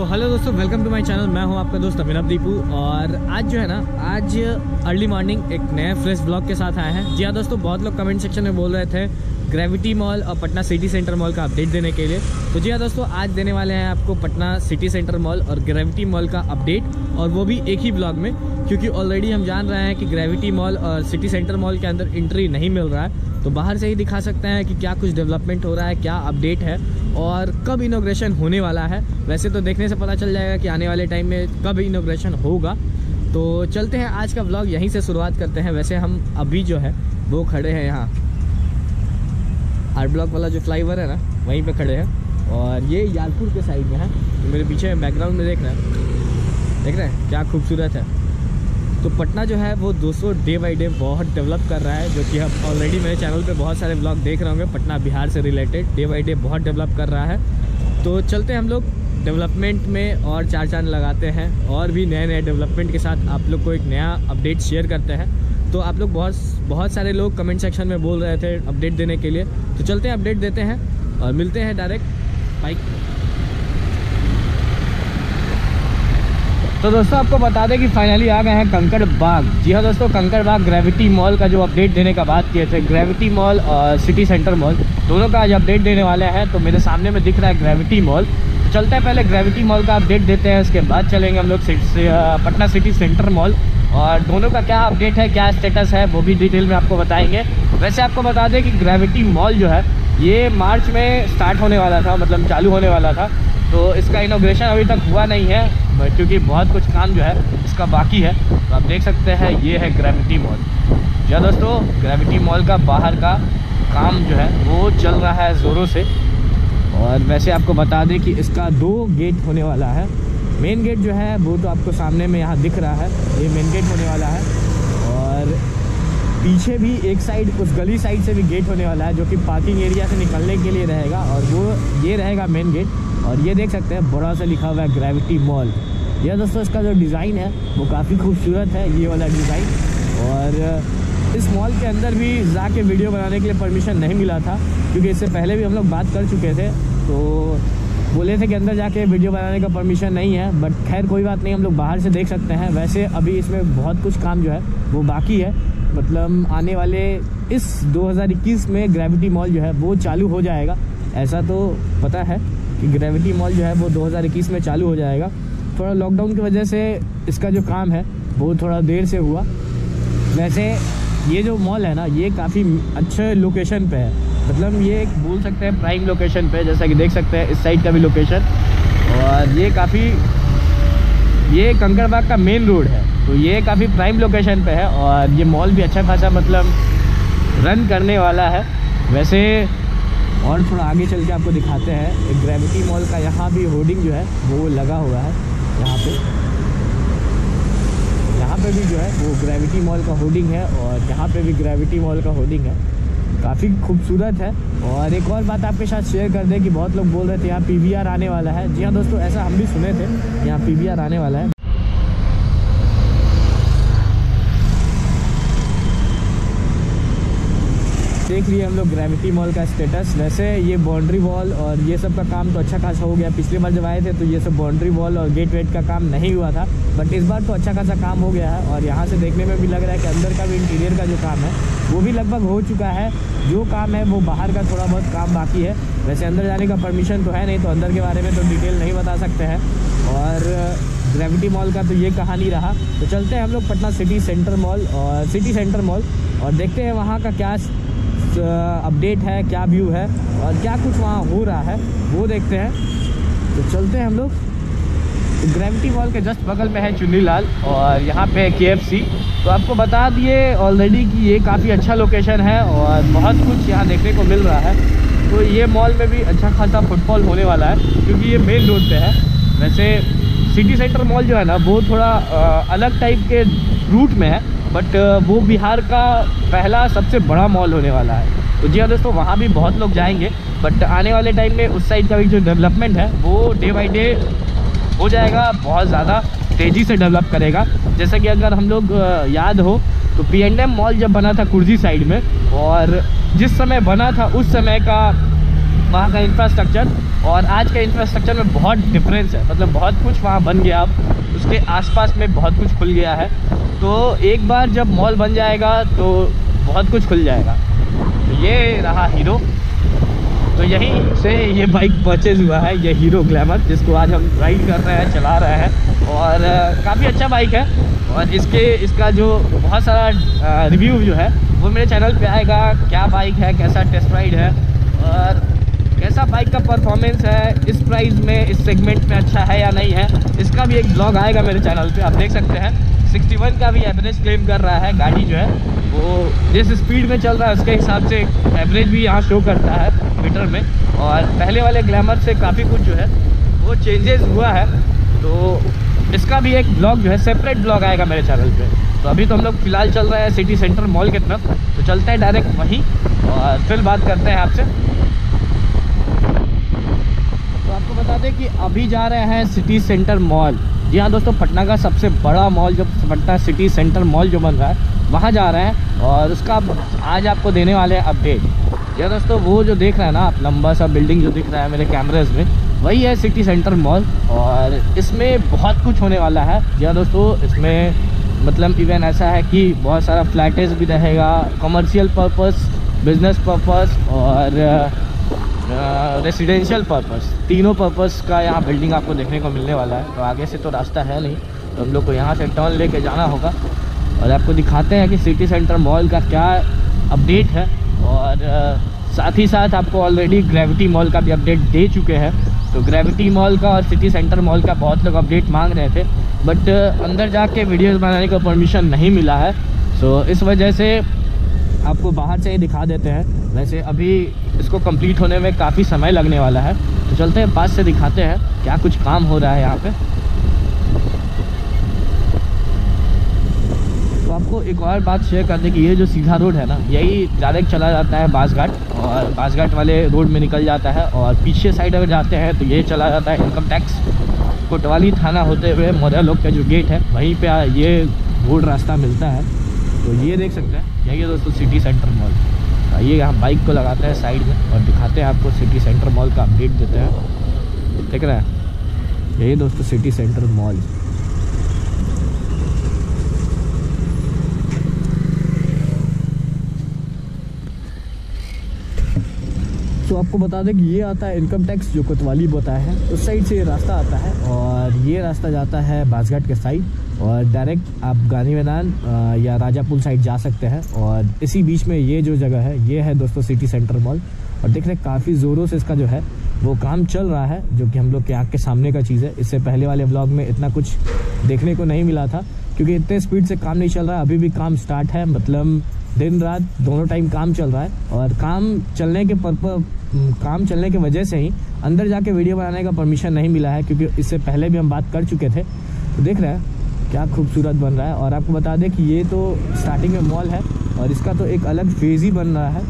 तो हेलो दोस्तों, welcome to my channel. मैं हूं आपका दोस्त अभिनव दीपू और आज जो है ना, आज अर्ली मॉर्निंग एक नए फ्रेश ब्लॉग के साथ आए हैं। जी हाँ दोस्तों, बहुत लोग कमेंट सेक्शन में बोल रहे थे ग्रेविटी मॉल और पटना सिटी सेंटर मॉल का अपडेट देने के लिए। तो जी हाँ दोस्तों, आज देने वाले हैं आपको पटना सिटी सेंटर मॉल और ग्रेविटी मॉल का अपडेट, और वो भी एक ही ब्लॉग में, क्योंकि ऑलरेडी हम जान रहे हैं कि ग्रेविटी मॉल और सिटी सेंटर मॉल के अंदर एंट्री नहीं मिल रहा है, तो बाहर से ही दिखा सकते हैं कि क्या कुछ डेवलपमेंट हो रहा है, क्या अपडेट है और कब इनॉग्रेशन होने वाला है। वैसे तो देखने से पता चल जाएगा कि आने वाले टाइम में कब इनॉग्रेशन होगा। तो चलते हैं, आज का ब्लॉग यहीं से शुरुआत करते हैं। वैसे हम अभी जो है वो खड़े हैं यहाँ आर ब्लॉक वाला जो फ्लाईओवर है ना, वहीं पे खड़े हैं, और ये यालपुर के साइड में है। तो मेरे पीछे बैकग्राउंड में देख रहे हैं क्या खूबसूरत है। तो पटना जो है वो दोस्तों डे बाई डे बहुत डेवलप कर रहा है, जो कि आप ऑलरेडी मेरे चैनल पे बहुत सारे ब्लॉग देख रहे होंगे पटना बिहार से रिलेटेड। डे बाई डे बहुत डेवलप कर रहा है, तो चलते हम लोग डेवलपमेंट में और चार चांद लगाते हैं, और भी नए नए डेवलपमेंट के साथ आप लोग को एक नया अपडेट शेयर करते हैं। तो आप लोग बहुत सारे लोग कमेंट सेक्शन में बोल रहे थे अपडेट देने के लिए, तो चलते हैं अपडेट देते हैं और मिलते हैं डायरेक्ट बाइक। तो दोस्तों आपको बता दें कि फाइनली आ गए हैं कंकड़ बाग। जी हाँ दोस्तों, कंकड़ बाग ग्रेविटी मॉल का जो अपडेट देने का बात किए थे, ग्रेविटी मॉल और सिटी सेंटर मॉल दोनों का आज अपडेट देने वाले हैं। तो मेरे सामने में दिख रहा है ग्रेविटी मॉल, चलते हैं पहले ग्रेविटी मॉल का अपडेट देते हैं, उसके बाद चलेंगे हम लोग पटना सिटी सेंटर मॉल, और दोनों का क्या अपडेट है, क्या स्टेटस है, वो भी डिटेल में आपको बताएंगे। वैसे आपको बता दें कि ग्रेविटी मॉल जो है ये मार्च में स्टार्ट होने वाला था, मतलब चालू होने वाला था, तो इसका इनॉग्रेशन अभी तक हुआ नहीं है क्योंकि बहुत कुछ काम जो है इसका बाकी है। तो आप देख सकते हैं, ये है ग्रेविटी मॉल। जी दोस्तों, ग्रेविटी मॉल का बाहर का काम जो है वो चल रहा है ज़ोरों से। और वैसे आपको बता दें कि इसका 2 गेट होने वाला है। मेन गेट जो है वो तो आपको सामने में यहाँ दिख रहा है, ये मेन गेट होने वाला है, और पीछे भी एक साइड उस गली साइड से भी गेट होने वाला है, जो कि पार्किंग एरिया से निकलने के लिए रहेगा, और वो ये रहेगा मेन गेट। और ये देख सकते हैं बड़ा सा लिखा हुआ है ग्रेविटी मॉल। यह दोस्तों इसका जो डिज़ाइन है वो काफ़ी खूबसूरत है, ये वाला डिज़ाइन। और इस मॉल के अंदर भी जाके वीडियो बनाने के लिए परमिशन नहीं मिला था, क्योंकि इससे पहले भी हम लोग बात कर चुके थे, तो बोले थे कि अंदर जाके वीडियो बनाने का परमिशन नहीं है, बट खैर कोई बात नहीं, हम लोग बाहर से देख सकते हैं। वैसे अभी इसमें बहुत कुछ काम जो है वो बाकी है, मतलब आने वाले इस 2021 में ग्रेविटी मॉल जो है वो चालू हो जाएगा, ऐसा तो पता है कि ग्रेविटी मॉल जो है वो 2021 में चालू हो जाएगा। थोड़ा लॉकडाउन की वजह से इसका जो काम है वो थोड़ा देर से हुआ। वैसे ये जो मॉल है ना, ये काफ़ी अच्छे लोकेशन पे है, मतलब ये एक बोल सकते हैं प्राइम लोकेशन पे, जैसा कि देख सकते हैं इस साइड का भी लोकेशन। और ये काफ़ी, ये कंकड़बाग का मेन रोड है, तो ये काफ़ी प्राइम लोकेशन पर है, और ये मॉल भी अच्छा खासा मतलब रन करने वाला है। वैसे और थोड़ा आगे चल के आपको दिखाते हैं, एक ग्रेविटी मॉल का यहाँ भी होर्डिंग जो है वो लगा हुआ है, यहाँ पे भी जो है वो ग्रेविटी मॉल का होर्डिंग है, और यहाँ पे भी ग्रेविटी मॉल का होर्डिंग है, काफ़ी खूबसूरत है। और एक और बात आपके साथ शेयर कर दें कि बहुत लोग बोल रहे थे यहाँ PVR आने वाला है। जी हाँ दोस्तों, ऐसा हम भी सुने थे, यहाँ PVR आने वाला है। देख लिए हम लोग ग्रेविटी मॉल का स्टेटस। वैसे ये बाउंड्री वॉल और ये सब का काम तो अच्छा खासा हो गया, पिछली बार जब आए थे तो ये सब बाउंड्री वॉल और गेट वेट का काम नहीं हुआ था, बट इस बार तो अच्छा खासा काम हो गया है। और यहाँ से देखने में भी लग रहा है कि अंदर का भी इंटीरियर का जो काम है वो भी लगभग हो चुका है, जो काम है वो बाहर का थोड़ा बहुत काम बाकी है। वैसे अंदर जाने का परमिशन तो है नहीं, तो अंदर के बारे में तो डिटेल नहीं बता सकते हैं। और ग्रेविटी मॉल का तो ये कहानी रहा, तो चलते हैं हम लोग पटना सिटी सेंटर मॉल और देखते हैं वहाँ का क्या अपडेट है, क्या व्यू है और क्या कुछ वहाँ हो रहा है वो देखते हैं। तो चलते हैं हम लोग। ग्रेविटी मॉल के जस्ट बगल में है चुन्नीलाल, और यहाँ पे है KFC। तो आपको बता दिए ऑलरेडी कि ये काफ़ी अच्छा लोकेशन है और बहुत कुछ यहाँ देखने को मिल रहा है, तो ये मॉल में भी अच्छा खासा फुटफॉल होने वाला है, क्योंकि ये मेन रोड पे है। वैसे सिटी सेंटर मॉल जो है ना, वो थोड़ा अलग टाइप के रूट में है, बट वो बिहार का पहला सबसे बड़ा मॉल होने वाला है। तो जी हाँ दोस्तों, वहाँ भी बहुत लोग जाएंगे, बट आने वाले टाइम में उस साइड का भी जो डेवलपमेंट है वो डे बाई डे हो जाएगा, बहुत ज़्यादा तेज़ी से डेवलप करेगा। जैसा कि अगर हम लोग याद हो तो P&M मॉल जब बना था कुर्जी साइड में, और जिस समय बना था उस समय का वहाँ का इंफ्रास्ट्रक्चर और आज के इंफ्रास्ट्रक्चर में बहुत डिफरेंस है, मतलब बहुत कुछ वहाँ बन गया, अब उसके आसपास में बहुत कुछ खुल गया है। तो एक बार जब मॉल बन जाएगा तो बहुत कुछ खुल जाएगा। तो ये रहा हीरो, तो यहीं से ये बाइक परचेज़ हुआ है, ये हीरो ग्लैमर, जिसको आज हम राइड कर रहे हैं, चला रहे हैं, और काफ़ी अच्छा बाइक है। और इसका जो बहुत सारा रिव्यू जो है वो मेरे चैनल पे आएगा, क्या बाइक है, कैसा टेस्ट राइड है और कैसा बाइक का परफॉर्मेंस है, इस प्राइस में इस सेगमेंट में अच्छा है या नहीं है, इसका भी एक ब्लॉग आएगा मेरे चैनल पे। आप देख सकते हैं 61 का भी एवरेज क्लेम कर रहा है गाड़ी, जो है वो जिस स्पीड में चल रहा है उसके हिसाब से एवरेज भी यहाँ शो करता है मीटर में। और पहले वाले ग्लैमर से काफ़ी कुछ जो है वो चेंजेस हुआ है, तो इसका भी एक ब्लॉग जो है सेपरेट ब्लॉग आएगा मेरे चैनल पे। तो अभी तो हम लोग फ़िलहाल चल रहे हैं सिटी सेंटर मॉल की तरफ, तो चलते हैं डायरेक्ट वहीं और फिर बात करते हैं आपसे। तो आपको बता दें कि अभी जा रहे हैं सिटी सेंटर मॉल। जी हाँ दोस्तों, पटना का सबसे बड़ा मॉल जो पटना सिटी सेंटर मॉल जो बन रहा है वहाँ जा रहे हैं, और उसका आज आपको देने वाले हैं अपडेट। जी दोस्तों, वो जो देख रहे हैं ना आप, लंबा सा बिल्डिंग जो दिख रहा है मेरे कैमरेज में, वही है सिटी सेंटर मॉल। और इसमें बहुत कुछ होने वाला है। जी दोस्तों, इसमें मतलब इवन ऐसा है कि बहुत सारा फ्लैटेज भी रहेगा, कमर्शियल पर्पस, बिजनेस पर्पस और रेसिडेंशियल पर्पस, तीनों पर्पस का यहाँ बिल्डिंग आपको देखने को मिलने वाला है। तो आगे से तो रास्ता है नहीं, तो हम लोग को यहाँ से टर्न लेके जाना होगा और आपको दिखाते हैं कि सिटी सेंटर मॉल का क्या अपडेट है। और साथ ही साथ आपको ऑलरेडी ग्रेविटी मॉल का भी अपडेट दे चुके हैं। तो ग्रेविटी मॉल का और सिटी सेंटर मॉल का बहुत लोग अपडेट मांग रहे थे, बट अंदर जाके वीडियोस बनाने का परमिशन नहीं मिला है, सो इस वजह से आपको बाहर से ही दिखा देते हैं। वैसे अभी इसको कंप्लीट होने में काफ़ी समय लगने वाला है, तो चलते हैं पास से दिखाते हैं क्या कुछ काम हो रहा है यहाँ पे। तो आपको एक और बात शेयर कर दें कि ये जो सीधा रोड है ना, यही डायरेक्ट चला जाता है बांसघाट, और बांसघाट वाले रोड में निकल जाता है। और पीछे साइड अगर जाते हैं तो ये चला जाता है इनकम टैक्स कोतवाली थाना होते हुए मौर्या लोग का जो गेट है वहीं पे ये रोड रास्ता मिलता है। तो ये देख सकते हैं, यही है दोस्तों सिटी सेंटर मॉल। ये यहाँ बाइक को लगाते हैं साइड में और दिखाते हैं आपको सिटी सेंटर मॉल का अपडेट देते हैं। देख रहे हैं, यही दोस्तों सिटी सेंटर मॉल। तो आपको बता दें कि ये आता है इनकम टैक्स जो कोतवाली बताया है, उस साइड से ये रास्ता आता है और ये रास्ता जाता है बांसघाट के साइड, और डायरेक्ट आप गांधी मैदान या राजापुर साइड जा सकते हैं। और इसी बीच में ये जो जगह है, ये है दोस्तों सिटी सेंटर मॉल। और देख रहे काफ़ी ज़ोरों से इसका जो है वो काम चल रहा है, जो कि हम लोग के आँख के सामने का चीज़ है। इससे पहले वाले ब्लॉग में इतना कुछ देखने को नहीं मिला था क्योंकि इतने स्पीड से काम नहीं चल रहा है। अभी भी काम स्टार्ट है, मतलब दिन रात दोनों टाइम काम चल रहा है। और काम चलने के वजह से ही अंदर जाके वीडियो बनाने का परमिशन नहीं मिला है, क्योंकि इससे पहले भी हम बात कर चुके थे। तो देख रहे हैं क्या खूबसूरत बन रहा है। और आपको बता दें कि ये तो स्टार्टिंग में मॉल है और इसका तो एक अलग फेज़ ही बन रहा है,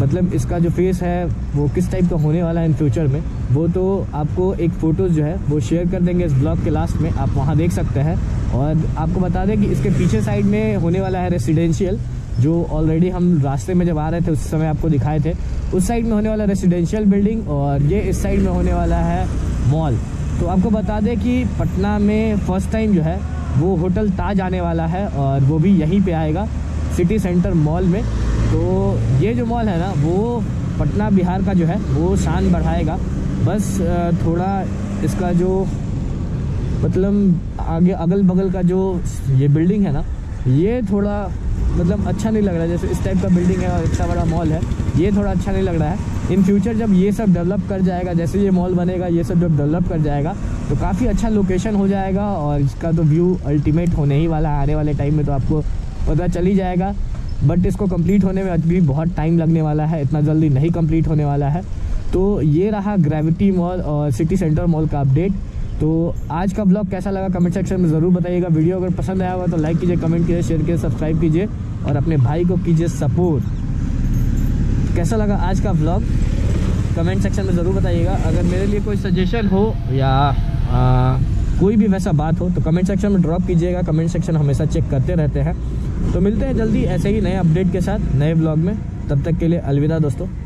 मतलब इसका जो फेस है वो किस टाइप का होने वाला है इन फ्यूचर में, वो तो आपको एक फ़ोटोज़ जो है वो शेयर कर देंगे इस ब्लॉग के लास्ट में, आप वहाँ देख सकते हैं। और आपको बता दें कि इसके पीछे साइड में होने वाला है रेसिडेंशियल, जो ऑलरेडी हम रास्ते में जब आ रहे थे उस समय आपको दिखाए थे। उस साइड में होने वाला रेसिडेंशियल बिल्डिंग और ये इस साइड में होने वाला है मॉल। तो आपको बता दें कि पटना में फर्स्ट टाइम जो है वो होटल ताज आने वाला है, और वो भी यहीं पे आएगा सिटी सेंटर मॉल में। तो ये जो मॉल है ना, वो पटना बिहार का जो है वो शान बढ़ाएगा। बस थोड़ा इसका जो मतलब आगे अगल बगल का जो ये बिल्डिंग है ना, ये थोड़ा मतलब अच्छा नहीं लग रहा है। जैसे इस टाइप का बिल्डिंग है और इतना बड़ा मॉल है, ये थोड़ा अच्छा नहीं लग रहा है। इन फ्यूचर जब ये सब डेवलप कर जाएगा, जैसे ये मॉल बनेगा, ये सब जब डेवलप कर जाएगा तो काफ़ी अच्छा लोकेशन हो जाएगा, और इसका तो व्यू अल्टीमेट होने ही वाला है आने वाले टाइम में, तो आपको पता चल ही जाएगा। बट इसको कंप्लीट होने में अभी बहुत टाइम लगने वाला है, इतना जल्दी नहीं कंप्लीट होने वाला है। तो ये रहा ग्रेविटी मॉल और सिटी सेंटर मॉल का अपडेट। तो आज का ब्लॉग कैसा लगा कमेंट सेक्शन में ज़रूर बताइएगा। वीडियो अगर पसंद आया हुआ तो लाइक कीजिए, कमेंट कीजिए, शेयर कीजिए, सब्सक्राइब कीजिए और अपने भाई को कीजिए सपोर्ट। कैसा लगा आज का ब्लॉग कमेंट सेक्शन में ज़रूर बताइएगा। अगर मेरे लिए कोई सजेशन हो या कोई भी वैसा बात हो तो कमेंट सेक्शन में ड्रॉप कीजिएगा। कमेंट सेक्शन हमेशा चेक करते रहते हैं। तो मिलते हैं जल्दी ऐसे ही नए अपडेट के साथ नए ब्लॉग में। तब तक के लिए अलविदा दोस्तों।